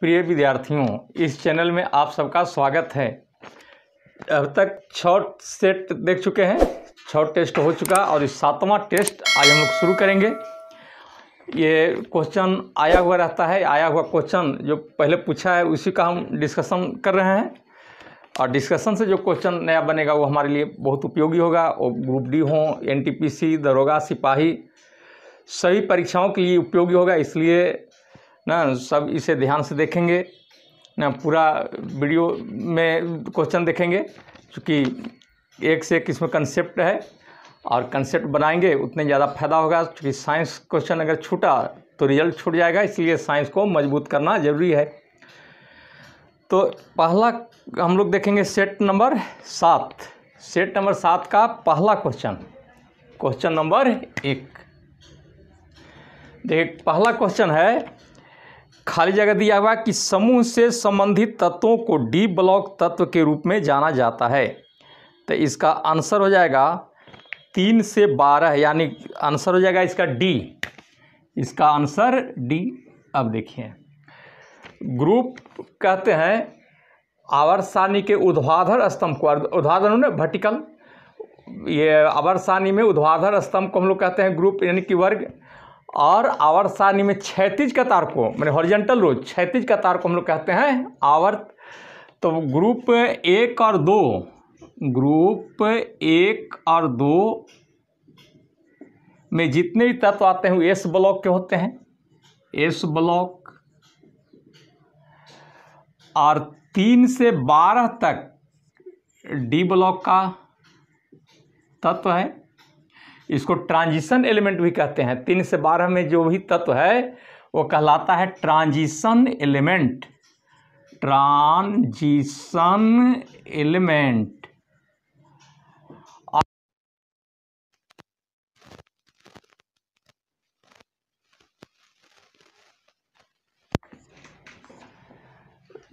प्रिय विद्यार्थियों, इस चैनल में आप सबका स्वागत है। अब तक 6 सेट देख चुके हैं, 6 टेस्ट हो चुका और इस 7वां टेस्ट आज हम लोग शुरू करेंगे। ये क्वेश्चन आया हुआ रहता है, आया हुआ क्वेश्चन जो पहले पूछा है उसी का हम डिस्कशन कर रहे हैं और डिस्कशन से जो क्वेश्चन नया बनेगा वो हमारे लिए बहुत उपयोगी होगा। और ग्रुप-डी हो, एनटीपीसी, दरोगा, सिपाही सभी परीक्षाओं के लिए उपयोगी होगा, इसलिए ना सब इसे ध्यान से देखेंगे, ना पूरा वीडियो में क्वेश्चन देखेंगे, क्योंकि एक से एक इसमें कंसेप्ट है और कंसेप्ट बनाएंगे उतने ज़्यादा फायदा होगा। क्योंकि साइंस क्वेश्चन अगर छूटा तो रिजल्ट छूट जाएगा, इसलिए साइंस को मजबूत करना ज़रूरी है। तो पहला हम लोग देखेंगे सेट नंबर 7। सेट नंबर 7 का पहला क्वेश्चन, क्वेश्चन नंबर 1। देखिए पहला क्वेश्चन है, खाली जगह दिया हुआ कि समूह से संबंधित तत्वों को डी ब्लॉक तत्व के रूप में जाना जाता है। तो इसका आंसर हो जाएगा 3 से 12, यानी आंसर हो जाएगा इसका डी, इसका आंसर डी। अब देखिए, ग्रुप कहते हैं आवर्त सारणी के ऊर्ध्वाधर स्तंभ को, ऊर्ध्वाधर ना वर्टिकल, ये आवर्त सारणी में ऊर्ध्वाधर स्तंभ को हम लोग कहते हैं ग्रुप, यानी कि वर्ग। और आवर्त सारणी में क्षैतिज कतार को, मैंने हॉरिजॉन्टल रो, क्षैतिज कतार को हम लोग कहते हैं आवर्त। तो ग्रुप 1 और 2 में जितने भी तत्व आते हैं वो एस ब्लॉक के होते हैं, एस ब्लॉक। और 3 से 12 तक डी ब्लॉक का तत्व है, इसको ट्रांजिशन एलिमेंट भी कहते हैं। 3 से 12 में जो भी तत्व है वो कहलाता है ट्रांजिशन एलिमेंट, ट्रांजिशन एलिमेंट।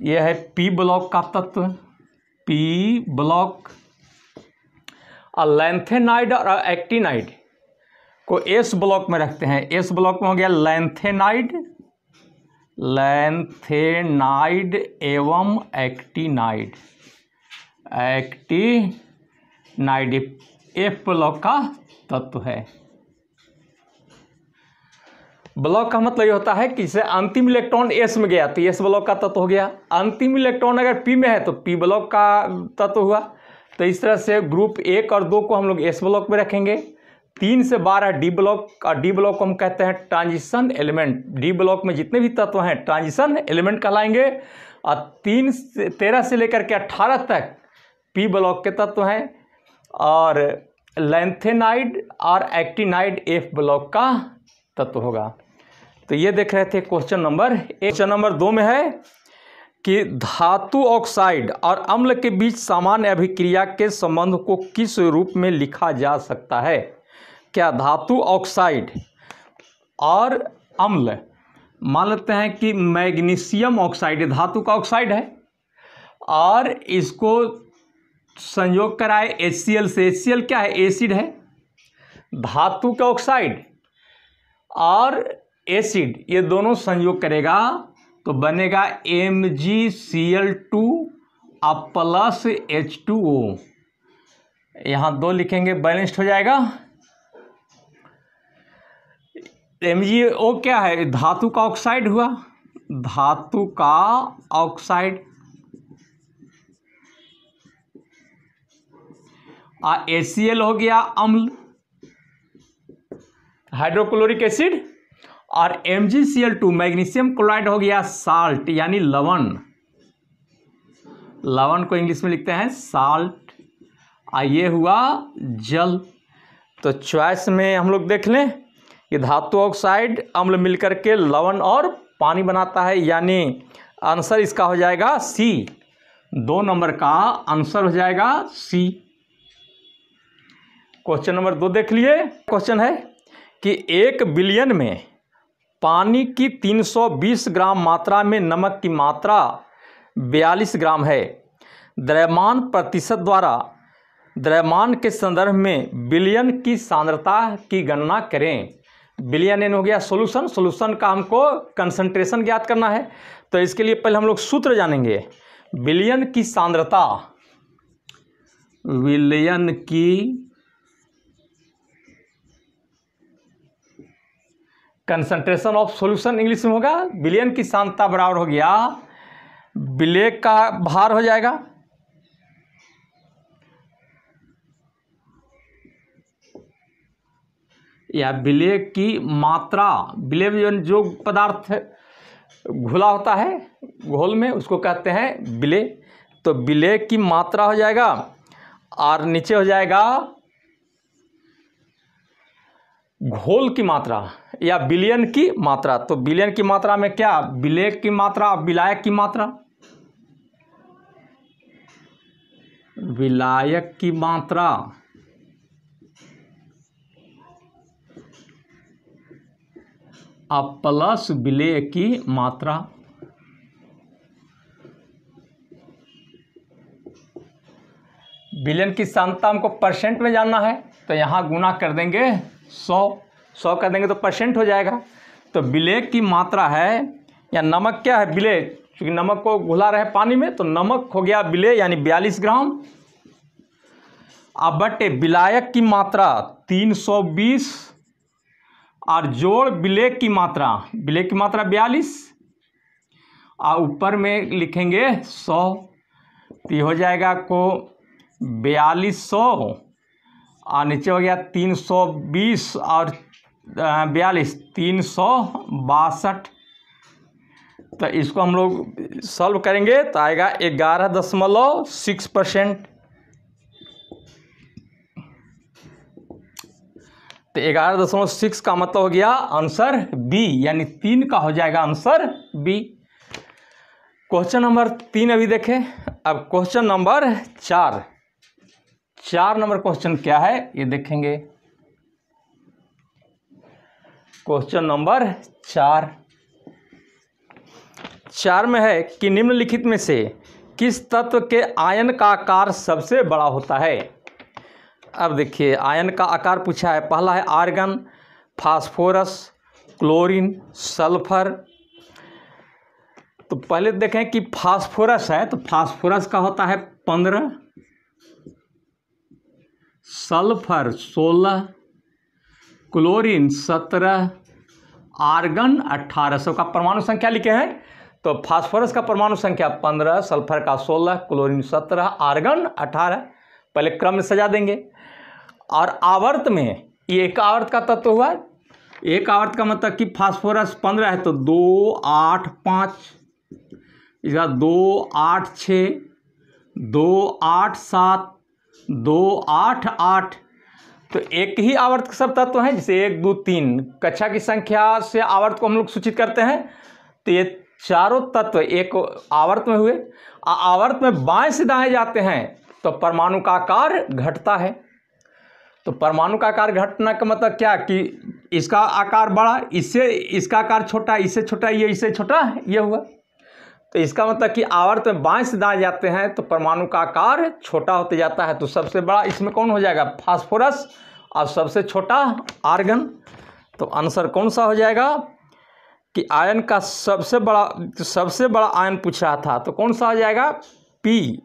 यह है पी ब्लॉक का तत्व, पी ब्लॉक। लैंथेनाइड और एक्टिनाइड को एस ब्लॉक में रखते हैं, एस ब्लॉक में हो गया लैंथेनाइड, लैंथेनाइड एवं एक्टिनाइड, एक्टिनाइड एफ ब्लॉक का तत्व है। ब्लॉक का मतलब ये होता है कि जैसे अंतिम इलेक्ट्रॉन एस में गया तो एस ब्लॉक का तत्व हो गया, अंतिम इलेक्ट्रॉन अगर पी में है तो पी ब्लॉक का तत्व हुआ। तो इस तरह से ग्रुप 1 और 2 को हम लोग एस ब्लॉक में रखेंगे। 3 से 12 डी ब्लॉक, और डी ब्लॉक को हम कहते हैं ट्रांजिशन एलिमेंट। डी ब्लॉक में जितने भी तत्व हैं ट्रांजिशन एलिमेंट कहलाएंगे। और 13 से लेकर के 18 तक पी ब्लॉक के तत्व हैं, और लैंथेनाइड और एक्टिनाइड एफ ब्लॉक का तत्व होगा। तो ये देख रहे थे क्वेश्चन नंबर 1। क्वेश्चन नंबर 2 में है कि धातु ऑक्साइड और अम्ल के बीच सामान्य अभिक्रिया के संबंध को किस रूप में लिखा जा सकता है। क्या धातु ऑक्साइड और अम्ल, मान लेते हैं कि मैग्नीशियम ऑक्साइड धातु का ऑक्साइड है और इसको संयोग कराए HCl से, HCl क्या है, एसिड है, धातु का ऑक्साइड और एसिड, ये दोनों संयोग करेगा तो बनेगा MgCl2 और प्लस H2O। यहाँ 2 लिखेंगे, बैलेंस्ड हो जाएगा। MgO क्या है, धातु का ऑक्साइड हुआ, धातु का ऑक्साइड। और HCl हो गया अम्ल, हाइड्रोक्लोरिक एसिड। और MgCl2 मैग्नीशियम क्लोराइड हो गया साल्ट, यानी लवण, लवण को इंग्लिश में लिखते हैं साल्ट। और ये हुआ जल। तो चॉइस में हम लोग देख लें कि धातु ऑक्साइड अम्ल मिलकर के लवण और पानी बनाता है, यानी आंसर इसका हो जाएगा सी। 2 नंबर का आंसर हो जाएगा सी। क्वेश्चन नंबर 2 देख लिए। क्वेश्चन है कि 1 बिलियन में पानी की 320 ग्राम मात्रा में नमक की मात्रा 42 ग्राम है। द्रव्यमान प्रतिशत द्वारा द्रव्यमान के संदर्भ में बिलियन की सांद्रता की गणना करें। बिलियन एन हो गया सॉल्यूशन, सॉल्यूशन का हमको कंसंट्रेशन ज्ञात करना है। तो इसके लिए पहले हम लोग सूत्र जानेंगे। विलयन की सांद्रता, विलयन की कंसंट्रेशन ऑफ सॉल्यूशन इंग्लिश में होगा, विलयन की सांद्रता बराबर हो गया विलेय का भार हो जाएगा या विलेय की मात्रा। विलेय में जो पदार्थ घुला होता है घोल में उसको कहते हैं विलेय। तो विलेय की मात्रा हो जाएगा और नीचे हो जाएगा घोल की मात्रा या विलयन की मात्रा। तो विलयन की मात्रा में क्या, विलेय की मात्रा, विलायक की मात्रा, विलायक की मात्रा प्लस विलेय की मात्रा विलयन की सांद्रता। हमको परसेंट में जानना है तो यहाँ गुना कर देंगे 100 कर देंगे तो परसेंट हो जाएगा। तो विलेय की मात्रा है या नमक क्या है विलेय, क्योंकि नमक को घुला रहे पानी में तो नमक हो गया विलेय यानी 42 ग्राम और बटे विलायक की मात्रा 320 और जोड़ विलेय की मात्रा, विलेय की मात्रा 42 और ऊपर में लिखेंगे 100 तो हो जाएगा आपको 4200 और नीचे हो गया 320 और 42 362। तो इसको हम लोग सॉल्व करेंगे तो आएगा 11.6%। तो 11.6 का मतलब हो गया आंसर बी यानी 3 का हो जाएगा आंसर बी। क्वेश्चन नंबर 3 अभी देखें। अब क्वेश्चन नंबर 4 नंबर क्वेश्चन क्या है ये देखेंगे। क्वेश्चन नंबर 4 में है कि निम्नलिखित में से किस तत्व के आयन का आकार सबसे बड़ा होता है। अब देखिए आयन का आकार पूछा है। पहला है आर्गन, फास्फोरस, क्लोरीन, सल्फर। तो पहले देखें कि फास्फोरस है तो फास्फोरस का होता है 15, सल्फर 16, क्लोरीन 17, आर्गन 18। सबका परमाणु संख्या लिखे हैं तो फास्फोरस का परमाणु संख्या 15, सल्फर का 16, क्लोरीन 17, आर्गन 18। पहले क्रम में सजा देंगे। और आवर्त में ये एक आवर्त का तत्व हुआ। एक आवर्त का मतलब कि फास्फोरस 15 है तो 2, 8, 5, इसका 2, 8, 6, 2, 8, 7, 2, 8, 8। तो एक ही आवर्त के सब तत्व हैं जैसे 1, 2, 3 कक्षा की संख्या से आवर्त को हम लोग सूचित करते हैं। तो ये चारों तत्व एक आवर्त में हुए। आवर्त में बाएं से दाएं जाते हैं तो परमाणु का आकार घटता है। तो परमाणु का आकार घटना का मतलब क्या कि इसका आकार बड़ा, इससे इसका आकार छोटा, इससे छोटा ये, इससे छोटा ये हुआ। तो इसका मतलब कि आवर्त में बाएं से दाएं जाते हैं तो परमाणु का आकार छोटा होते जाता है। तो सबसे बड़ा इसमें कौन हो जाएगा, फास्फोरस, और सबसे छोटा आर्गन। तो आंसर कौन सा हो जाएगा कि आयन का सबसे बड़ा आयन पूछ रहा था तो कौन सा हो जाएगा बी।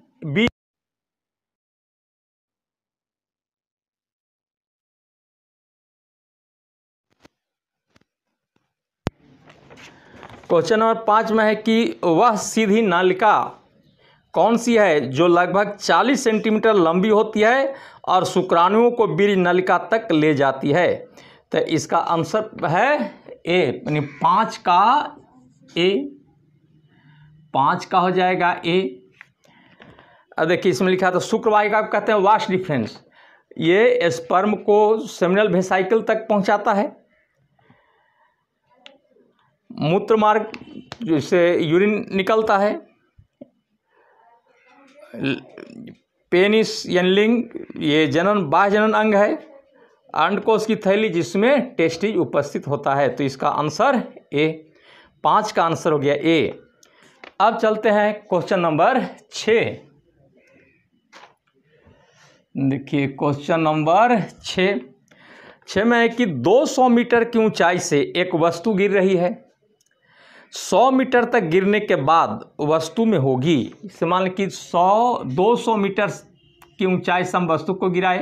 क्वेश्चन नंबर 5 में है कि वह सीधी नलिका कौन सी है जो लगभग 40 सेंटीमीटर लंबी होती है और शुक्राणुओं को बीज नलिका तक ले जाती है। तो इसका आंसर है ए यानी 5 का हो जाएगा ए। अब देखिए इसमें लिखा था शुक्रवाहिका को कहते हैं वास्ट डिफरेंस। ये स्पर्म को सेमिनल वेसाइकल तक पहुंचाता है। मूत्र मार्ग जिससे यूरिन निकलता है। पेनिस यानी लिंग, ये जनन बाह्य जनन अंग है। अंडकोश की थैली जिसमें टेस्टिस उपस्थित होता है। तो इसका आंसर ए, 5 का आंसर हो गया ए। अब चलते हैं क्वेश्चन नंबर 6। देखिए क्वेश्चन नंबर 6 में है कि 200 मीटर की ऊंचाई से एक वस्तु गिर रही है 100 मीटर तक गिरने के बाद वस्तु में होगी। इसे मान लें कि 100-200 मीटर की ऊंचाई से हम वस्तु को गिराए।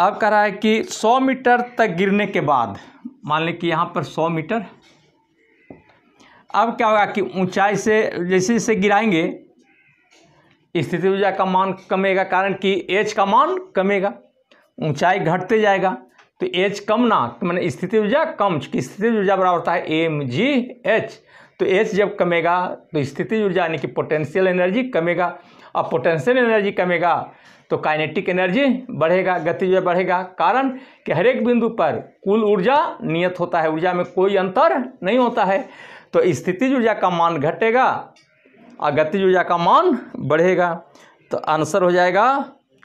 अब कह रहा है कि 100 मीटर तक गिरने के बाद, मान लें कि यहाँ पर 100 मीटर, अब क्या होगा कि ऊंचाई से जैसे जैसे गिराएंगे स्थिति ऊर्जा का मान कमेगा, कारण कि एच का मान कमेगा, ऊंचाई घटते जाएगा। तो एच कम ना मैंने स्थिति ऊर्जा कम, स्थिति ऊर्जा बराबर होता है mg h। तो एच जब कमेगा तो स्थिति ऊर्जा यानी कि पोटेंशियल एनर्जी कमेगा, और पोटेंशियल एनर्जी कमेगा तो काइनेटिक एनर्जी बढ़ेगा, गतिज ऊर्जा बढ़ेगा। कारण कि हर एक बिंदु पर कुल ऊर्जा नियत होता है, ऊर्जा में कोई अंतर नहीं होता है। तो स्थितिज ऊर्जा का मान घटेगा और गतिज ऊर्जा का मान बढ़ेगा। तो आंसर हो जाएगा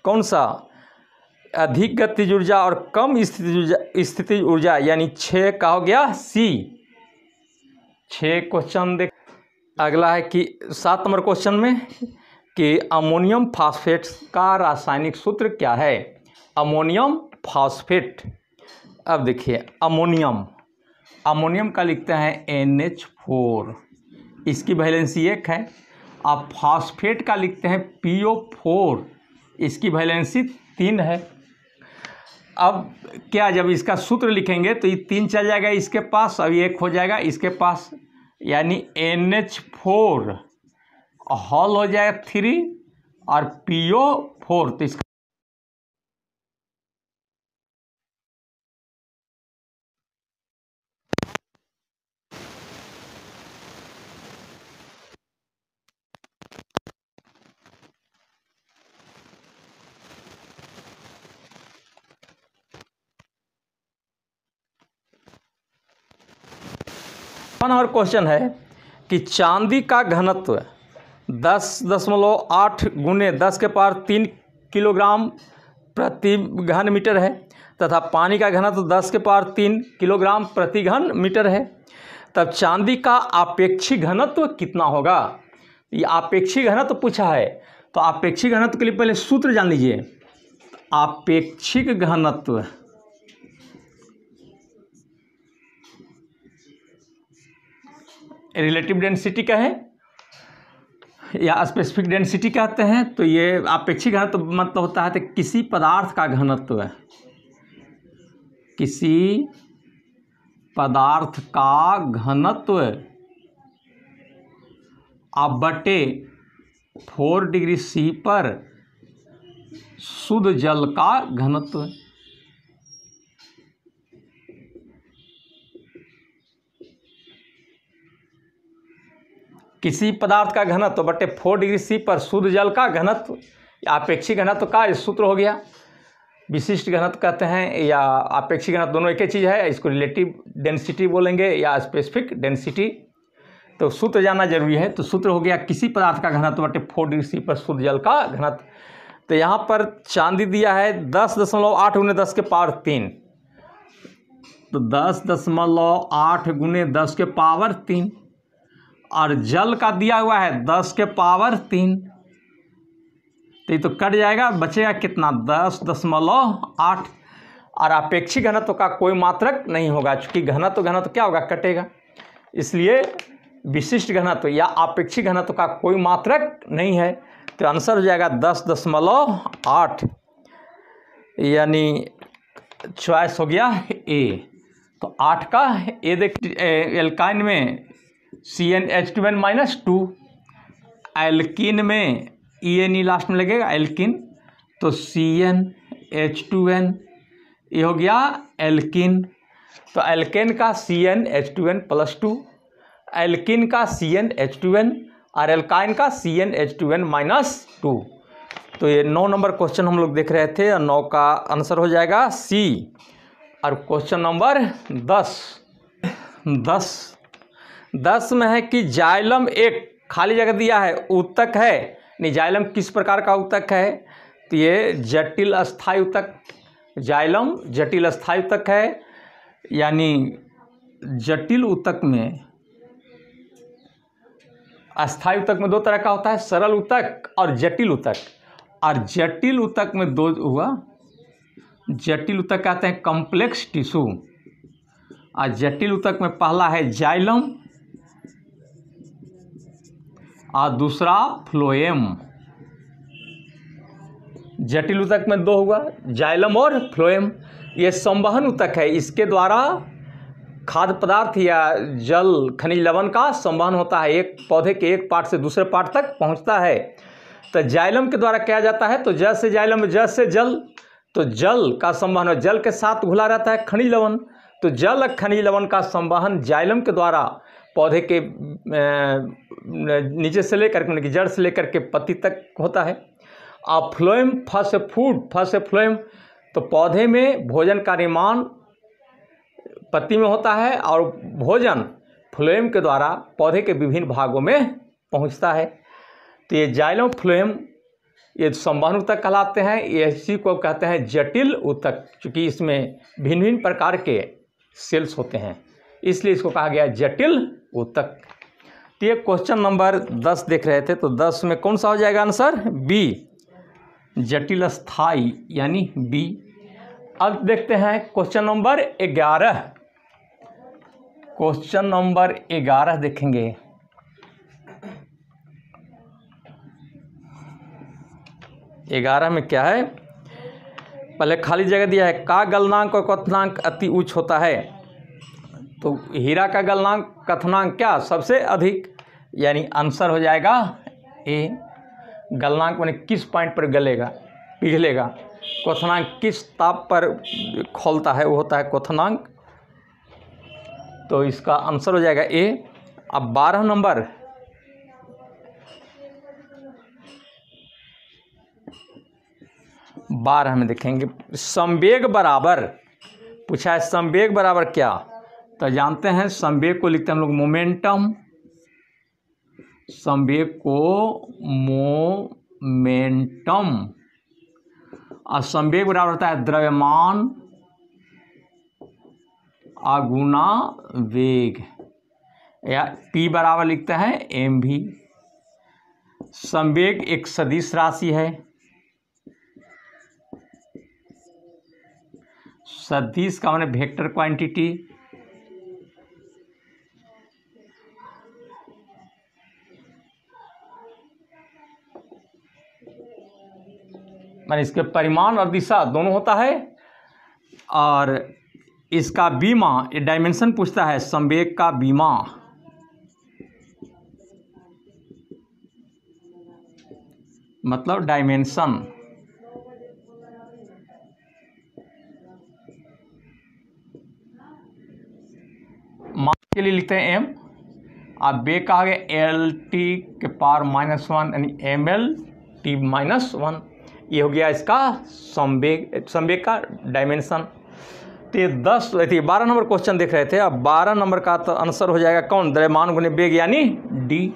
कौन सा, अधिक गतिज ऊर्जा और कम स्थितिज ऊर्जा यानी 6 का हो गया सी। 6 क्वेश्चन देख। अगला है कि 7 नंबर क्वेश्चन में कि अमोनियम फास्फेट का रासायनिक सूत्र क्या है। अमोनियम फास्फेट, अब देखिए अमोनियम का लिखते हैं NH4, इसकी वैलेंसी 1 है। अब फास्फेट का लिखते हैं PO4, इसकी वैलेंसी 3 है। अब क्या जब इसका सूत्र लिखेंगे तो ये 3 चल जाएगा इसके पास, अब 1 हो जाएगा इसके पास, यानी NH4 हॉल हो जाएगा 3 और PO4। तो इसका और क्वेश्चन है कि चांदी का घनत्व 10.8 × 10³ किलोग्राम प्रति घन मीटर है, तथा पानी का घनत्व 10³ किलोग्राम प्रति घन मीटर है। तब चांदी का आपेक्षिक घनत्व कितना होगा। ये आपेक्षिक घनत्व पूछा है, तो आपेक्षिक घनत्व के लिए पहले सूत्र जान लीजिए। आपेक्षिक घनत्व रिलेटिव डेंसिटी का है या स्पेसिफिक डेंसिटी कहते हैं। तो ये आपेक्षिक घनत्व मतलब होता है तो किसी पदार्थ का घनत्व है, किसी पदार्थ का घनत्व बटे 4°C पर शुद्ध जल का घनत्व। किसी पदार्थ का घनत्व बटे 4°C पर शुद्ध जल का घनत्व, आपेक्षिक घनत्व का सूत्र हो गया। विशिष्ट घनत्व कहते हैं या आपेक्षिक घनत्व, दोनों एक ही चीज़ है। इसको रिलेटिव डेंसिटी बोलेंगे या स्पेसिफिक डेंसिटी। तो सूत्र जानना जरूरी है। तो सूत्र हो गया किसी पदार्थ का घनत्व बटे 4°C पर शुद्ध जल का घनत्व। तो यहाँ पर चांदी दिया है 10.8 × 10³ तो 10.8 × 10³ और जल का दिया हुआ है 10³ तो ये तो कट जाएगा, बचेगा कितना 10.8। और आपेक्षिक घनत्व का कोई मात्रक नहीं होगा, चूँकि घनत्व क्या होगा कटेगा, इसलिए विशिष्ट घनत्व या आपेक्षिक घनत्व का कोई मात्रक नहीं है। तो आंसर हो जाएगा 10.8, यानी चॉइस हो गया ए। तो 8 का ए देख, एल्काइन में CnH2n-2, एल्किन में ENE लास्ट में लगेगा एल्किन, तो CnH2n ये हो गया एल्किन। तो एल्केन का CnH2n+2, एल्किन का CnH2n और एल्काइन का CnH2n-2। तो ये 9 नंबर क्वेश्चन हम लोग देख रहे थे और 9 का आंसर हो जाएगा C। और क्वेश्चन नंबर 10 में है कि जाइलम एक खाली जगह दिया है, ऊतक है नहीं, जाइलम किस प्रकार का ऊतक है। तो ये जटिल अस्थायी ऊतक, जाइलम जटिल अस्थायी ऊतक है, यानी जटिल ऊतक में, अस्थायी ऊतक में 2 तरह का होता है, सरल ऊतक और जटिल ऊतक। और जटिल ऊतक में 2 हुआ, जटिल ऊतक कहते हैं कॉम्प्लेक्स टिश्यू आ जटिल ऊतक में पहला है जाइलम और दूसरा फ्लोएम। जटिल ऊतक में दो हुआ, जाइलम और फ्लोएम। ये संवहन ऊतक है, इसके द्वारा खाद्य पदार्थ या जल खनिज लवण का संवहन होता है, एक पौधे के एक पार्ट से दूसरे पार्ट तक पहुंचता है। तो जाइलम के द्वारा क्या जाता है, तो ज से जाइलम, ज से जल, तो जल का संवहन जल के साथ घुला रहता है खनिज लवण, तो जल खनिज लवण का संवहन जाइलम के द्वारा पौधे के नीचे से लेकर के जड़ से लेकर के पत्ती तक होता है। और फ्लोएम, फ से फूड, फ से फ्लोएम, तो पौधे में भोजन का निर्माण पत्ती में होता है और भोजन फ्लोएम के द्वारा पौधे के विभिन्न भागों में पहुंचता है। तो ये जाइलम फ्लोएम ये संवहन ऊतक कहलाते हैं, इसी को कहते हैं जटिल ऊतक, क्योंकि इसमें भिन्न भिन्न प्रकार के सेल्स होते हैं, इसलिए इसको कहा गया जटिल ऊतक। तो ये क्वेश्चन नंबर 10 देख रहे थे, तो 10 में कौन सा हो जाएगा आंसर, बी जटिल स्थायी यानी बी। अब देखते हैं क्वेश्चन नंबर 11। क्वेश्चन नंबर 11 देखेंगे। ग्यारह में क्या है, पहले खाली जगह दिया है, का गलनांक और क्वथनांक अति उच्च होता है। तो हीरा का गलनांक क्वथनांक क्या सबसे अधिक, यानी आंसर हो जाएगा ए। गलनांक माने किस पॉइंट पर गलेगा पिघलेगा, क्वथनांक किस ताप पर खोलता है वो होता है क्वथनांक, तो इसका आंसर हो जाएगा ए। अब 12 नंबर, 12 में देखेंगे संवेग बराबर पूछा है, संवेग बराबर क्या, तो जानते हैं संवेग को लिखते हैं हम लोग मोमेंटम, संवेग को मोमेंटम। और संवेग बराबर होता है द्रव्यमान गुना वेग, या पी बराबर लिखते हैं एम भी। संवेग एक सदिश राशि है, सदिश का माने वेक्टर क्वांटिटी, माने इसके परिमाण और दिशा दोनों होता है। और इसका बीमा ये डायमेंशन पूछता है, संवेग का बीमा, मतलब डायमेंशन। के लिए लिखते हैं एम, आप बे कहा गया एल टी के पार -1 यानी एम एल टी -1, ये हो गया इसका संवेग, संवेग का डायमेंशन। तो ये 12 नंबर क्वेश्चन देख रहे थे। अब 12 नंबर का तो आंसर हो जाएगा कौन, द्रव्यमान गुने वेग यानी डी।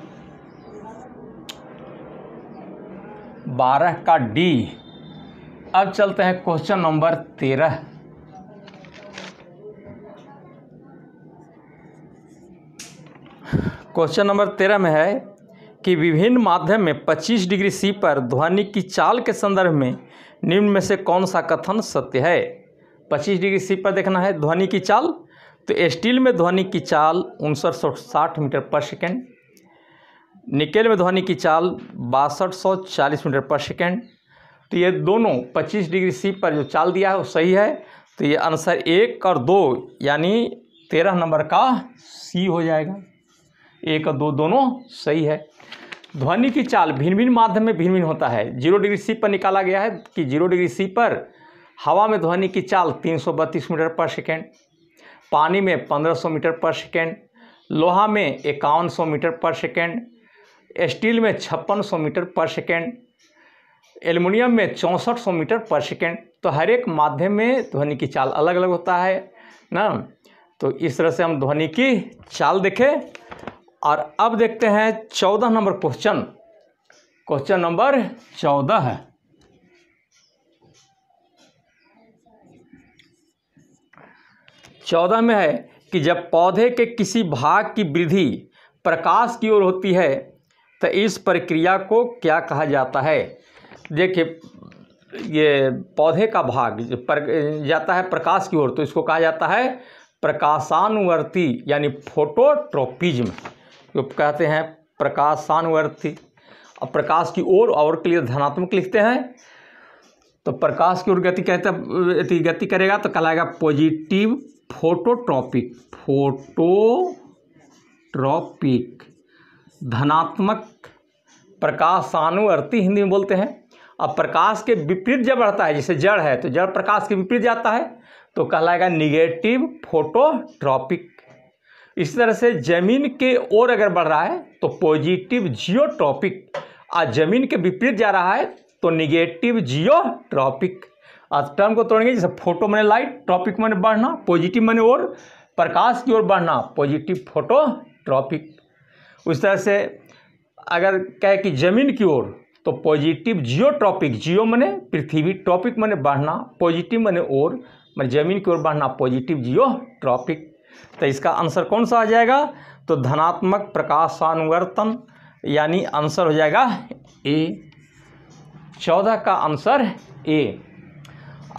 12 का डी। अब चलते हैं क्वेश्चन नंबर 13। क्वेश्चन नंबर 13 में है कि विभिन्न माध्यम में 25 डिग्री सी पर ध्वनि की चाल के संदर्भ में निम्न में से कौन सा कथन सत्य है। 25 डिग्री सी पर देखना है ध्वनि की चाल, तो स्टील में ध्वनि की चाल 5960 मीटर पर सेकेंड, निकेल में ध्वनि की चाल 6240 मीटर पर सेकेंड। तो ये दोनों 25 डिग्री सी पर जो चाल दिया है वो सही है। तो ये आंसर 1 और 2 यानी 13 नंबर का सी हो जाएगा। 1 और 2 दोनों सही है। ध्वनि की चाल भिन्न भिन्न माध्यम में भिन्न भिन्न होता है। 0 डिग्री सी पर निकाला गया है कि 0 डिग्री सी पर हवा में ध्वनि की चाल 332 मीटर पर सेकेंड, पानी में 1500 मीटर पर सेकेंड, लोहा में 5100 मीटर पर सेकेंड, स्टील में 5600 मीटर पर सेकेंड, एल्युमिनियम में 6400 मीटर पर सेकेंड। तो हर एक माध्यम में ध्वनि की चाल अलग अलग होता है ना। तो इस तरह से हम ध्वनि की चाल देखें। और अब देखते हैं 14 नंबर क्वेश्चन। क्वेश्चन नंबर 14 है, चौदह में है कि जब पौधे के किसी भाग की वृद्धि प्रकाश की ओर होती है तो इस प्रक्रिया को क्या कहा जाता है। देखिए ये पौधे का भाग जाता है प्रकाश की ओर, तो इसको कहा जाता है प्रकाशानुवर्ती यानी फोटोट्रोपिज्म जो कहते हैं प्रकाशानुवर्ती। अब प्रकाश की ओर और के लिए धनात्मक लिखते हैं तो प्रकाश की ओर गति कहते गति करेगा तो कहलाएगा पॉजिटिव फोटोट्रॉपिक। फोटोट्रॉपिक धनात्मक प्रकाशानुवर्ती हिंदी में बोलते हैं। अब प्रकाश के विपरीत जब बढ़ता है जैसे जड़ है तो जड़ प्रकाश के विपरीत जाता है तो कहलाएगा निगेटिव फोटोट्रॉपिक। इस तरह से जमीन के ओर अगर बढ़ रहा है तो पॉजिटिव जियोट्रॉपिक और जमीन के विपरीत जा रहा है तो निगेटिव जियोट्रॉपिक। अब टर्म को तोड़ेंगे जैसे फोटो माने लाइट, ट्रॉपिक माने बढ़ना, पॉजिटिव माने ओर, प्रकाश की ओर बढ़ना पॉजिटिव फोटोट्रॉपिक। उस तरह से अगर कहे कि जमीन की ओर तो पॉजिटिव जियोट्रॉपिक, जियो माने पृथ्वी, ट्रॉपिक माने बढ़ना, पॉजिटिव माने ओर, माने जमीन की ओर बढ़ना पॉजिटिव जियोट्रॉपिक। तो इसका आंसर कौन सा आ जाएगा तो धनात्मक प्रकाशानुवर्तन यानी आंसर हो जाएगा ए। 14 का आंसर ए।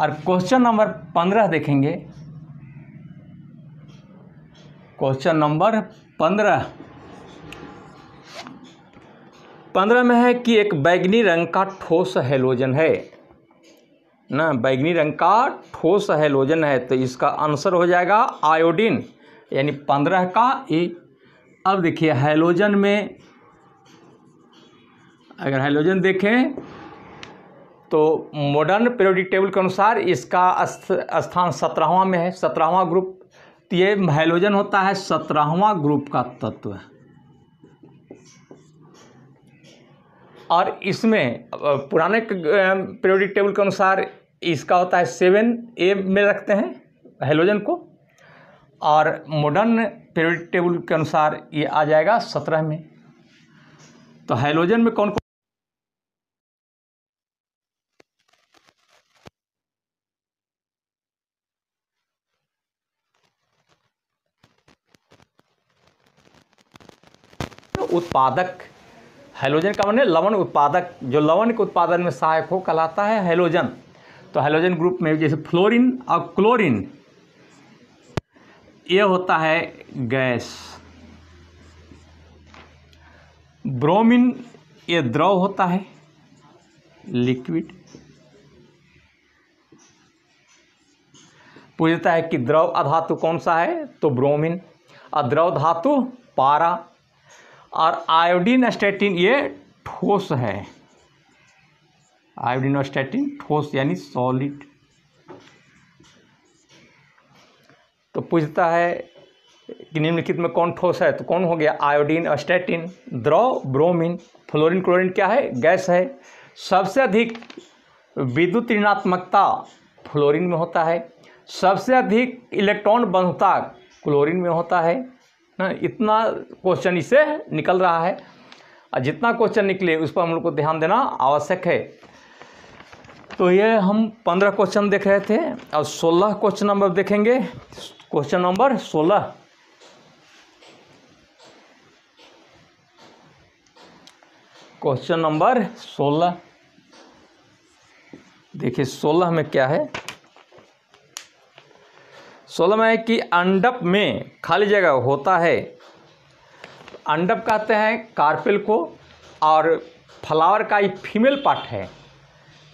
और क्वेश्चन नंबर 15 देखेंगे। क्वेश्चन नंबर 15 में है कि एक बैगनी रंग का ठोस हैलोजन है ना, बैगनी रंग का ठोस हैलोजन है तो इसका आंसर हो जाएगा आयोडीन यानी 15 का ए। अब देखिए हैलोजन में अगर हैलोजन देखें तो मॉडर्न पीरियोडिक टेबल के अनुसार इसका स्थान 17वां में है। 17वां ग्रुप, तो ये हैलोजन होता है 17वां ग्रुप का तत्व और इसमें पुराने पीरियोडिक टेबल के अनुसार इसका होता है 7A में रखते हैं हैलोजन को और मॉडर्न पीरियोडिक टेबल के अनुसार ये आ जाएगा 17 में। तो हैलोजन में कौन कौन उत्पादक, हैलोजन का माने लवण उत्पादक, जो लवण के उत्पादन में सहायक हो कहलाता है हैलोजन। तो हैलोजन ग्रुप में जैसे फ्लोरीन और क्लोरीन ये होता है गैस, ब्रोमीन ये द्रव होता है लिक्विड, पूछता है कि द्रव अधातु कौन सा है तो ब्रोमीन और द्रव धातु पारा। और आयोडीन स्टैटिन ये ठोस है, आयोडीन और स्टैटिन ठोस यानी सॉलिड। तो पूछता है कि निम्नलिखित में कौन ठोस है तो कौन हो गया आयोडीन और स्टैटिन, द्रव ब्रोमीन, फ्लोरीन क्लोरीन क्या है गैस है। सबसे अधिक विद्युत ऋणात्मकता फ्लोरीन में होता है, सबसे अधिक इलेक्ट्रॉन बंधुता क्लोरीन में होता है ना। इतना क्वेश्चन इससे निकल रहा है और जितना क्वेश्चन निकले उस पर हम लोग को ध्यान देना आवश्यक है। तो ये हम 15 क्वेश्चन देख रहे थे और 16 क्वेश्चन नंबर देखेंगे। क्वेश्चन नंबर 16 देखिए 16 में क्या है। 16 में है कि अंडप में खाली जगह होता है, अंडप कहते हैं कार्पेल को और फ्लावर का ही फीमेल पार्ट है,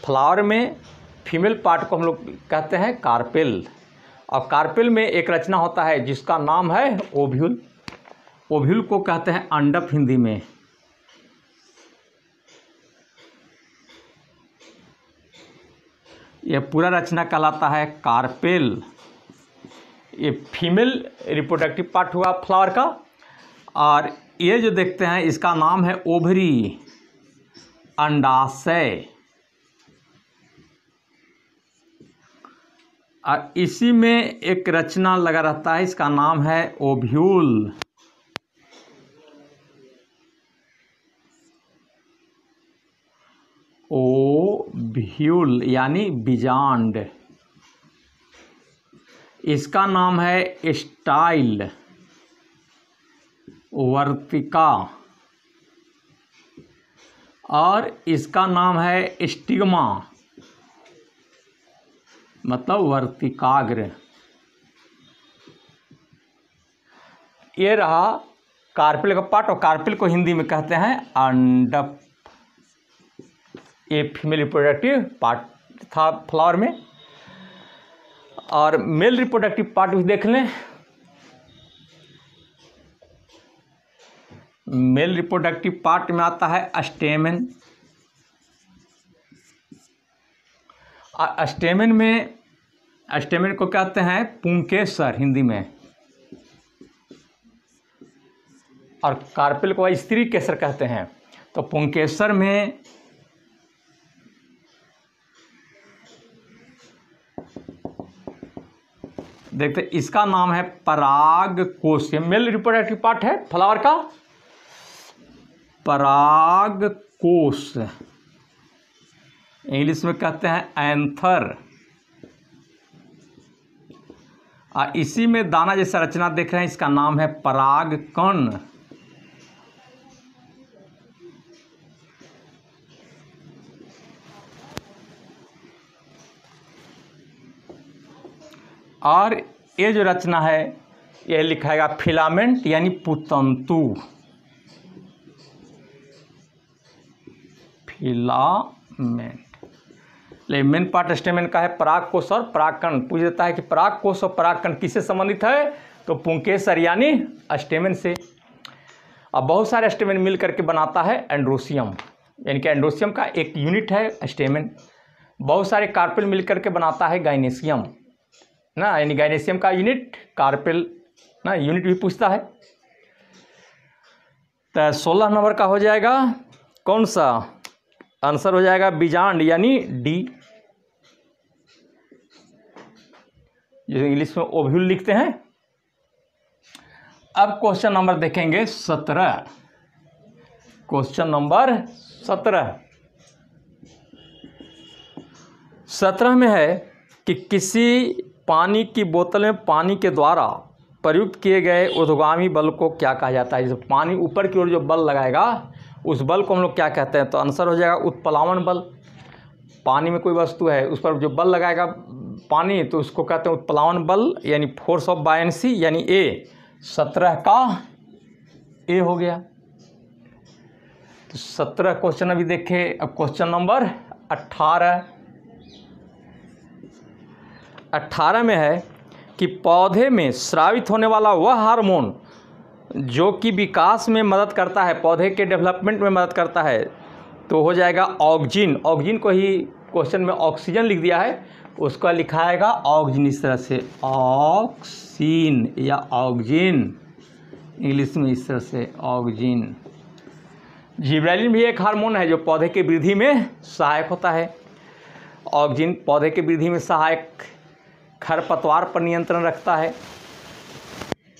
फ्लावर में फीमेल पार्ट को हम लोग कहते हैं कार्पेल। और कार्पेल में एक रचना होता है जिसका नाम है ओव्यूल, ओव्यूल को कहते हैं अंडप हिंदी में। यह पूरा रचना कहलाता है कार्पेल। ये फीमेल रिप्रोडक्टिव पार्ट हुआ फ्लावर का और ये जो देखते हैं इसका नाम है ओवरी, अंडाशय। और इसी में एक रचना लगा रहता है इसका नाम है ओव्यूल। ओव्यूल यानी बीजांड, इसका नाम है स्टाइल वर्तिका और इसका नाम है स्टिग्मा मतलब वर्तिकाग्र। ये रहा कार्पेल का पार्ट, और कार्पेल को हिंदी में कहते हैं अंडप। ये फीमेल रिप्रोडक्टिव पार्ट था फ्लावर में। और मेल रिप्रोडक्टिव पार्ट भी देख लें। मेल रिप्रोडक्टिव पार्ट में आता है स्टेमन। स्टेमन में स्टेमन को कहते हैं पुंकेसर हिंदी में, और कार्पेल को स्त्री केसर कहते हैं। तो पुंकेसर में देखते इसका नाम है पराग कोश। मेल रिप्रोडक्टिव पार्ट है फ्लावर का पराग कोश, इंग्लिश में कहते हैं एंथर। और इसी में दाना जैसा रचना देख रहे हैं, इसका नाम है पराग कण। और ये जो रचना है ये लिखाएगा फिलामेंट यानी पुतंतु, फिलामेंट। मेन पार्ट स्टेमन का है परागकोश और परागकण। पूछ देता है कि परागकोश और परागकण किससे संबंधित है, तो पुंकेसर यानी स्टेमन से। अब बहुत सारे स्टेमन मिल करके बनाता है एंड्रोसियम, यानी कि एंड्रोसियम का एक यूनिट है स्टेमन। बहुत सारे कार्पेल मिल करके बनाता है गाइनेशियम ना, यानी गाइनेशियम का यूनिट कार्पेल ना, यूनिट भी पूछता है। तो 16 नंबर का हो जाएगा कौन सा आंसर, हो जाएगा बीजांड यानी डी, जिसे इंग्लिश में ओव्यूल लिखते हैं। अब क्वेश्चन नंबर देखेंगे 17। क्वेश्चन नंबर 17 में है कि किसी पानी की बोतल में पानी के द्वारा प्रयुक्त किए गए ऊर्ध्वगामी बल को क्या कहा जाता है। जैसे पानी ऊपर की ओर जो बल लगाएगा उस बल को हम लोग क्या कहते हैं, तो आंसर हो जाएगा उत्प्लावन बल। पानी में कोई वस्तु है उस पर जो बल लगाएगा पानी, तो उसको कहते हैं उत्प्लावन बल यानी फोर्स ऑफ बायनेंसी यानी ए। 17 का ए हो गया। तो 17 क्वेश्चन अभी देखे। अब क्वेश्चन नंबर 18 में है कि पौधे में स्रावित होने वाला वह हार्मोन जो कि विकास में मदद करता है, पौधे के डेवलपमेंट में मदद करता है, तो हो जाएगा ऑक्जिन। ऑक्जिन को ही क्वेश्चन में ऑक्सीजन लिख दिया है, उसका लिखाएगा ऑक्जिन इस तरह से, ऑक्सीन या ऑक्जिन इंग्लिश में इस तरह से ऑक्जिन। जिब्रेलिन भी एक हार्मोन है जो पौधे की वृद्धि में सहायक होता है। ऑक्जिन पौधे की वृद्धि में सहायक, खरपतवार पर नियंत्रण रखता है,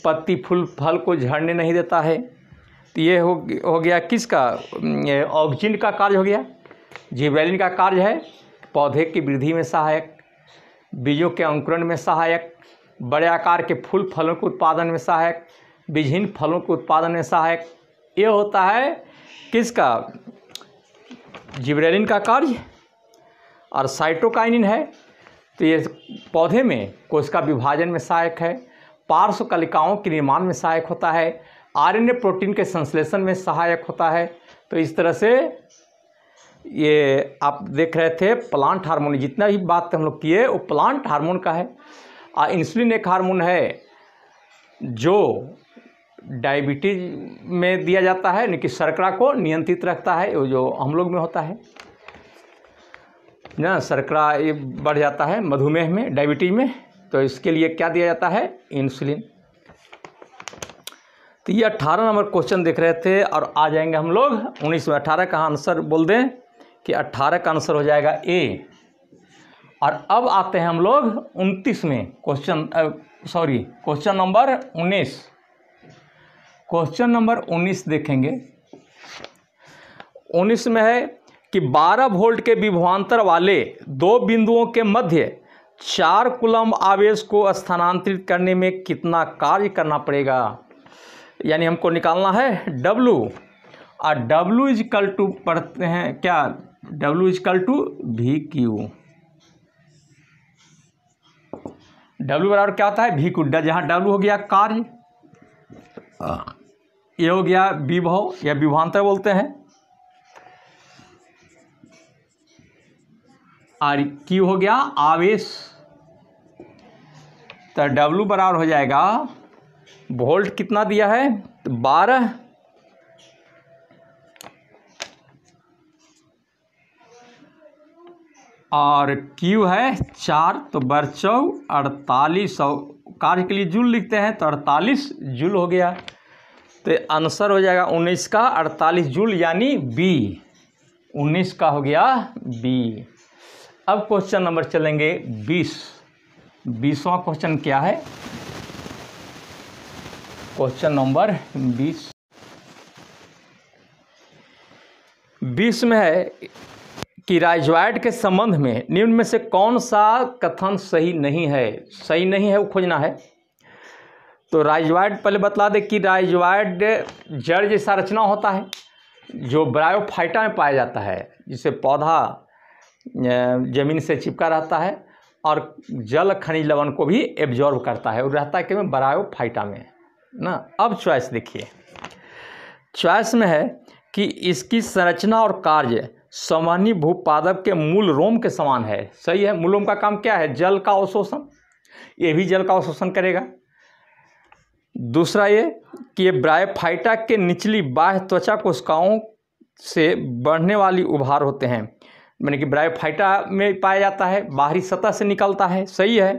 पत्ती फूल फल को झड़ने नहीं देता है। तो ये हो गया किसका, ऑक्जिन का कार्य हो गया। जिब्रेलिन का कार्य है पौधे की वृद्धि में सहायक, बीजों के अंकुरण में सहायक, बड़े आकार के फूल फलों के उत्पादन में सहायक, बीजहीन फलों के उत्पादन में सहायक। ये होता है किसका, जिब्रेलिन का कार्य। और साइटोकाइनिन है तो ये पौधे में कोशिका विभाजन में सहायक है, पार्श्वकलिकाओं के निर्माण में सहायक होता है, आरएनए प्रोटीन के संश्लेषण में सहायक होता है। तो इस तरह से ये आप देख रहे थे प्लांट हार्मोन, जितना भी बात हम लोग किए वो प्लांट हार्मोन का है। और इंसुलिन एक हार्मोन है जो डायबिटीज में दिया जाता है, यानी कि शर्करा को नियंत्रित रखता है, वो जो हम लोग में होता है ना, शर्करा ये बढ़ जाता है मधुमेह में, डायबिटीज में, तो इसके लिए क्या दिया जाता है, इंसुलिन। तो ये 18 नंबर क्वेश्चन देख रहे थे। और आ जाएंगे हम लोग 19 में। 18 का आंसर बोल दें कि 18 का आंसर हो जाएगा ए। और अब आते हैं हम लोग 29 में। Question number 19। क्वेश्चन नंबर 19 देखेंगे। 19 में है कि 12 वोल्ट के विभवांतर वाले दो बिंदुओं के मध्य 4 कूलम्ब आवेश को स्थानांतरित करने में कितना कार्य करना पड़ेगा, यानी हमको निकालना है W। और W इजकल टू पढ़ते हैं क्या, W is equal to V Q. W बराबर क्या होता है, वी क्यू। जहाँ W हो गया कार्य, योग या विभव या विभवांतर बोलते हैं। और क्यू हो गया आवेश, तो W बराबर हो जाएगा, वोल्ट कितना दिया है 12 और Q है 4, तो बरचौ 48 कार्य के लिए जूल लिखते हैं तो 48 जूल हो गया। तो आंसर हो जाएगा 19 का 48 जूल यानी B, 19 का हो गया B। अब क्वेश्चन नंबर चलेंगे 20। 20वां क्वेश्चन क्या है, क्वेश्चन नंबर 20। 20 में है कि राइज़ॉइड के संबंध में निम्न में से कौन सा कथन सही नहीं है, सही नहीं है वो खोजना है। तो राइज़ॉइड पहले बतला दे कि राइज़ॉइड जड़ जैसा रचना होता है जो ब्रायोफाइटा में पाया जाता है, जिसे पौधा जमीन से चिपका रहता है और जल खनिज लवण को भी एब्जॉर्व करता है, और रहता है कि में ब्रायोफाइटा में ना। अब चॉइस देखिए, चॉइस में है कि इसकी संरचना और कार्य समानी भूपादप के मूल रोम के समान है, सही है। मूल रोम का काम क्या है, जल का अवशोषण, ये भी जल का अवशोषण करेगा। दूसरा ये कि ये ब्रायोफाइटा के निचली बाह्य त्वचा कोशिकाओं से बढ़ने वाली उभार होते हैं, यानी कि ब्रायोफाइटा में पाया जाता है, बाहरी सतह से निकलता है, सही है।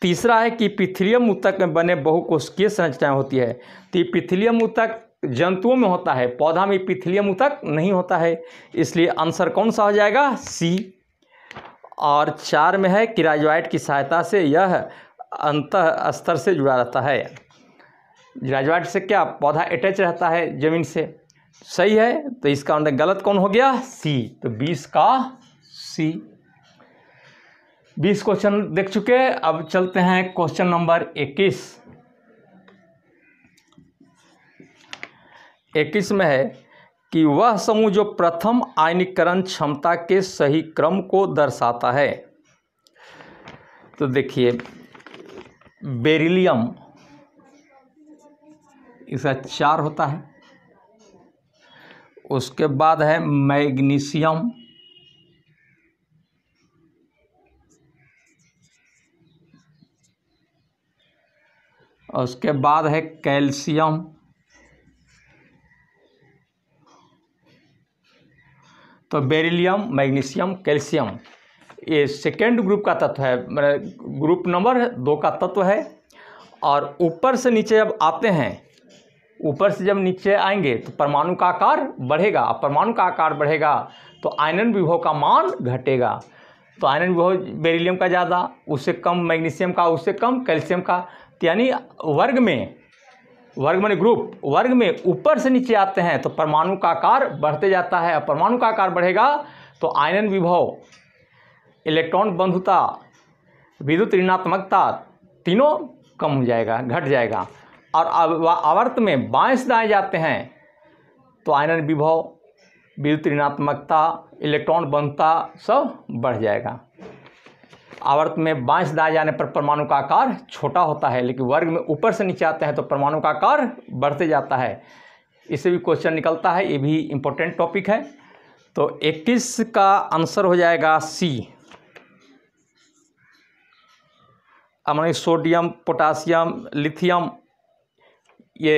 तीसरा है कि पिथिलियम ऊतक में बने बहुकोशिकीय संरचनाएं होती है, तो ये पिथिलियम ऊतक जंतुओं में होता है, पौधा में पिथिलियम ऊतक नहीं होता है, इसलिए आंसर कौन सा हो जाएगा सी। और 4 में है कि राइज़ॉइड की सहायता से यह अंतः स्तर से जुड़ा रहता है, राइज़ॉइड से क्या पौधा अटैच रहता है जमीन से, सही है। तो इसका अंदर गलत कौन हो गया सी, तो 20 का सी। 20 क्वेश्चन देख चुके, अब चलते हैं क्वेश्चन नंबर 21। 21 में है कि वह समूह जो प्रथम आयनीकरण क्षमता के सही क्रम को दर्शाता है। तो देखिए बेरिलियम इसका 4 होता है, उसके बाद है मैग्नीशियम, उसके बाद है कैल्शियम, तो बेरिलियम मैग्नीशियम कैल्शियम ये सेकेंड ग्रुप का तत्व है, ग्रुप नंबर 2 का तत्व है। और ऊपर से नीचे जब आते हैं, ऊपर से जब नीचे आएंगे तो परमाणु का आकार बढ़ेगा, परमाणु का आकार बढ़ेगा तो आयनन विभव का मान घटेगा, तो आयनन विभव बेरिलियम का ज़्यादा, उससे कम मैग्नीशियम का, उससे कम कैल्शियम का, यानी वर्ग में, वर्ग माने ग्रुप वर्ग में ऊपर से नीचे आते हैं तो परमाणु का आकार बढ़ते जाता है, और परमाणु का आकार बढ़ेगा तो आयनन विभव, इलेक्ट्रॉन बंधुता, विद्युत ऋणात्मकता तीनों कम हो जाएगा, घट जाएगा। और आवर्त में बाएं से दाएँ जाते हैं तो आयनन विभव, विद्युत ऋणात्मकता, इलेक्ट्रॉन बंधुता सब बढ़ जाएगा। आवर्त में बाएं से दाएँ जाने पर परमाणु का आकार छोटा होता है, लेकिन वर्ग में ऊपर से नीचे आते हैं तो परमाणु का आकार बढ़ते जाता है, इससे भी क्वेश्चन निकलता है, ये भी इम्पोर्टेंट टॉपिक है। तो 21 का आंसर हो जाएगा सी। हमारे सोडियम पोटासियम लिथियम ये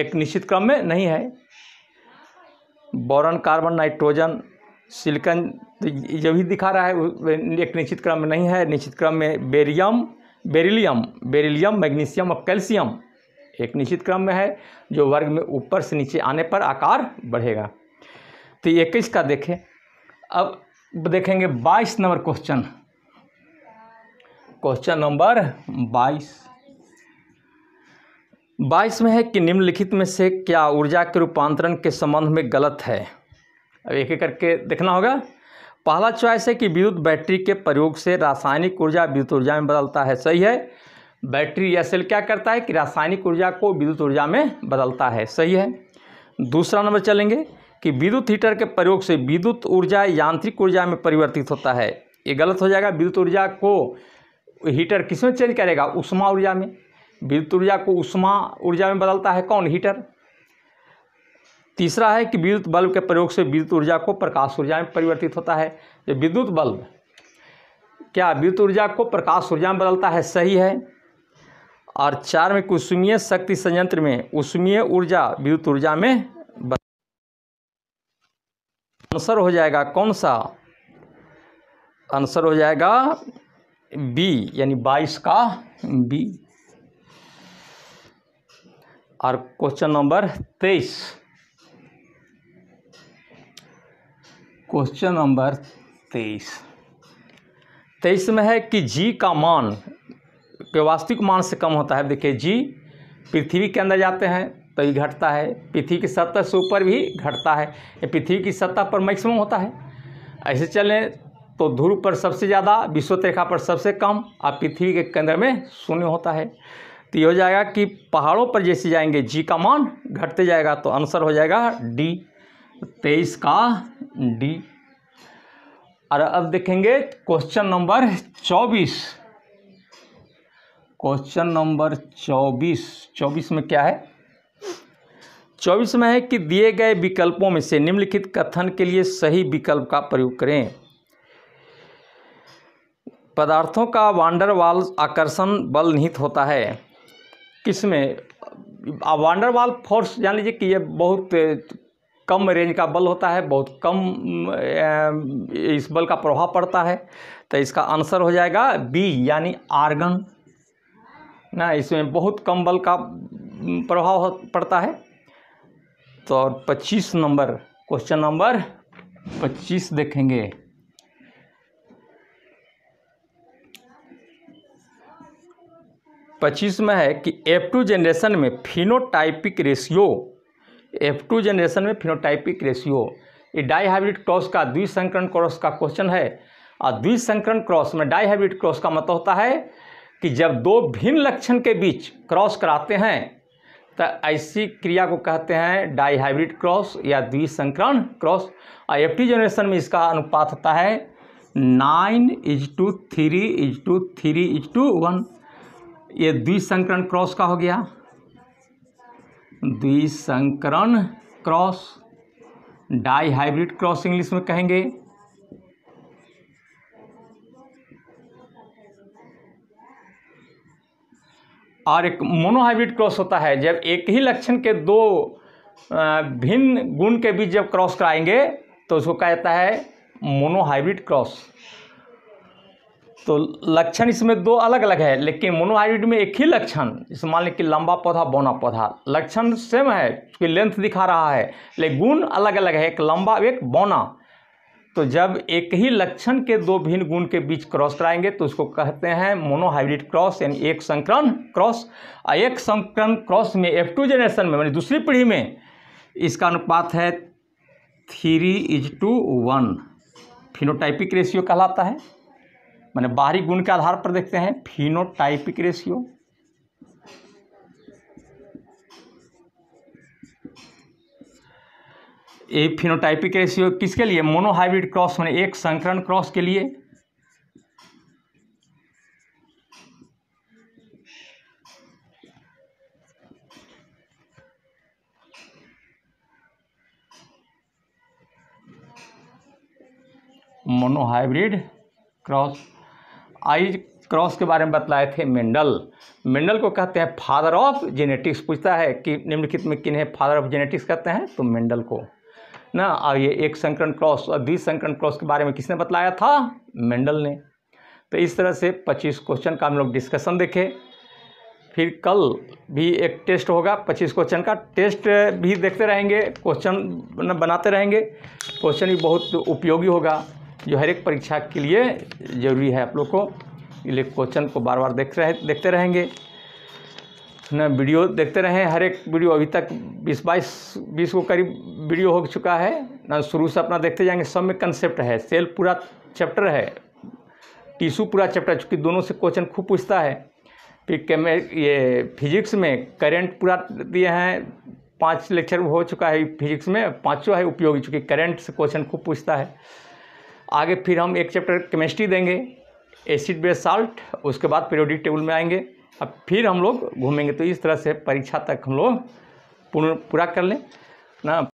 एक निश्चित क्रम में नहीं है, बोरन कार्बन नाइट्रोजन सिलिकन जो भी दिखा रहा है एक निश्चित क्रम में नहीं है, निश्चित क्रम में बेरिलियम मैग्नीशियम और कैल्शियम एक निश्चित क्रम में है, जो वर्ग में ऊपर से नीचे आने पर आकार बढ़ेगा। तो 21 का देखें, अब देखेंगे 22 नंबर क्वेश्चन, क्वेश्चन नंबर 22। 22 में है कि निम्नलिखित में से क्या ऊर्जा के रूपांतरण के संबंध में गलत है। अब एक एक करके देखना होगा। पहला चॉइस है कि विद्युत बैटरी के प्रयोग से रासायनिक ऊर्जा विद्युत ऊर्जा में बदलता है, सही है। बैटरी या सेल क्या करता है कि रासायनिक ऊर्जा को विद्युत ऊर्जा में बदलता है, सही है। दूसरा नंबर चलेंगे कि विद्युत हीटर के प्रयोग से विद्युत ऊर्जा यांत्रिक ऊर्जा में परिवर्तित होता है, ये गलत हो जाएगा। विद्युत ऊर्जा को हीटर किसमें चेंज करेगा, उष्मा ऊर्जा में, विद्युत ऊर्जा को ऊष्मा ऊर्जा में बदलता है कौन? हीटर। तीसरा है कि विद्युत बल्ब के प्रयोग से विद्युत ऊर्जा को प्रकाश ऊर्जा में परिवर्तित होता है। ये विद्युत बल्ब क्या विद्युत ऊर्जा को प्रकाश ऊर्जा में बदलता है? सही है। और चार में कुसुमीय शक्ति संयंत्र में उष्मीय ऊर्जा विद्युत ऊर्जा में आंसर हो जाएगा कौन सा? आंसर हो जाएगा बी यानी 22 का बी। और क्वेश्चन नंबर 23, क्वेश्चन नंबर 23 में है कि जी का मान के वास्तविक मान से कम होता है। देखिए जी पृथ्वी के अंदर जाते हैं तो ये घटता है, पृथ्वी की सतह से ऊपर भी घटता है, पृथ्वी की सतह पर मैक्सिमम होता है। ऐसे चलें तो ध्रुव पर सबसे ज़्यादा, विषुवत रेखा पर सबसे कम और पृथ्वी के केंद्र में शून्य होता है। तो ये हो जाएगा कि पहाड़ों पर जैसे जाएंगे जी का मान घटते जाएगा। तो आंसर हो जाएगा डी, 23 का डी। और अब देखेंगे क्वेश्चन नंबर 24, क्वेश्चन नंबर 24 में क्या है? 24 में है कि दिए गए विकल्पों में से निम्नलिखित कथन के लिए सही विकल्प का प्रयोग करें। पदार्थों का वांडरवाल आकर्षण बल निहित होता है किसमें? वांडरवाल फोर्स जान लीजिए कि यह बहुत कम रेंज का बल होता है, बहुत कम इस बल का प्रभाव पड़ता है। तो इसका आंसर हो जाएगा बी यानी आर्गन ना, इसमें बहुत कम बल का प्रभाव पड़ता है। तो 25 नंबर, क्वेश्चन नंबर 25 देखेंगे। में है कि F2 जनरेशन में फिनोटाइपिक रेशियो, F2 जनरेशन में फिनोटाइपिक रेशियो, ये डाई हाइब्रिड क्रॉस का द्विसंकरण क्रॉस का क्वेश्चन है। और द्विसंकरण क्रॉस में डाई हाइब्रिड क्रॉस का मतलब होता है कि जब दो भिन्न लक्षण के बीच क्रॉस कराते हैं तो ऐसी क्रिया को कहते हैं डाई हाइब्रिड क्रॉस या द्विसंकरण क्रॉस। और एफटी जनरेशन में इसका अनुपात होता है 9:3:3:1। ये द्विसंकरण क्रॉस का हो गया, द्विसंकरण cross, dihybrid cross English में कहेंगे। और एक मोनोहाइब्रिड क्रॉस होता है जब एक ही लक्षण के दो भिन्न गुण के बीच जब क्रॉस कराएंगे तो उसको कहा जाता है मोनोहाइब्रिड क्रॉस। तो लक्षण इसमें दो अलग अलग है, लेकिन मोनोहाइब्रिड में एक ही लक्षण, जैसे मान लें कि लंबा पौधा बौना पौधा, लक्षण सेम है, उसकी लेंथ दिखा रहा है, लेकिन गुण अलग अलग है, एक लंबा एक बौना। तो जब एक ही लक्षण के दो भिन्न गुण के बीच क्रॉस कराएंगे तो उसको कहते हैं मोनोहाइब्रिड क्रॉस यानी एक संकरण क्रॉस। और एक संकरण क्रॉस में F2 जनरेशन में यानी दूसरी पीढ़ी में इसका अनुपात है 3:1, फिनोटाइपिक रेशियो कहलाता है। माने बाहरी गुण के आधार पर देखते हैं फिनोटाइपिक रेशियो। ये फिनोटाइपिक रेशियो किसके लिए? मोनोहाइब्रिड क्रॉस माने एक संकरण क्रॉस के लिए। मोनोहाइब्रिड क्रॉस, आई क्रॉस के बारे में बतलाए थे मेंडल। मेंडल को कहते हैं फादर ऑफ जेनेटिक्स। पूछता है कि निम्नलिखित में किन्हें फादर ऑफ जेनेटिक्स कहते हैं? तो मेंडल को ना। और ये एक संकरण क्रॉस और द्विसंकरण क्रॉस के बारे में किसने बतलाया था? मेंडल ने। तो इस तरह से 25 क्वेश्चन का हम लोग डिस्कशन देखे। फिर कल भी एक टेस्ट होगा 25 क्वेश्चन का, टेस्ट भी देखते रहेंगे, क्वेश्चन बनाते रहेंगे। क्वेश्चन भी बहुत उपयोगी होगा जो हर एक परीक्षा के लिए ज़रूरी है। आप लोग को इसलिए क्वेश्चन को बार बार देखते रहेंगे ना, वीडियो देखते रहें। हर एक वीडियो अभी तक 20 को करीब वीडियो हो चुका है ना, शुरू से अपना देखते जाएंगे। सब में कंसेप्ट है, सेल पूरा चैप्टर है, टिश्यू पूरा चैप्टर, चूँकि दोनों से क्वेश्चन खूब पूछता है। फिर ये फिजिक्स में करेंट पूरा दिए हैं, 5 लेक्चर हो चुका है फिजिक्स में, 5 है उपयोगी चूँकि करेंट से क्वेश्चन खूब पूछता है। आगे फिर हम एक चैप्टर केमिस्ट्री देंगे, एसिड बेस साल्ट, उसके बाद पीरियोडिक टेबल में आएंगे। अब फिर हम लोग घूमेंगे। तो इस तरह से परीक्षा तक हम लोग पूरा कर लें ना।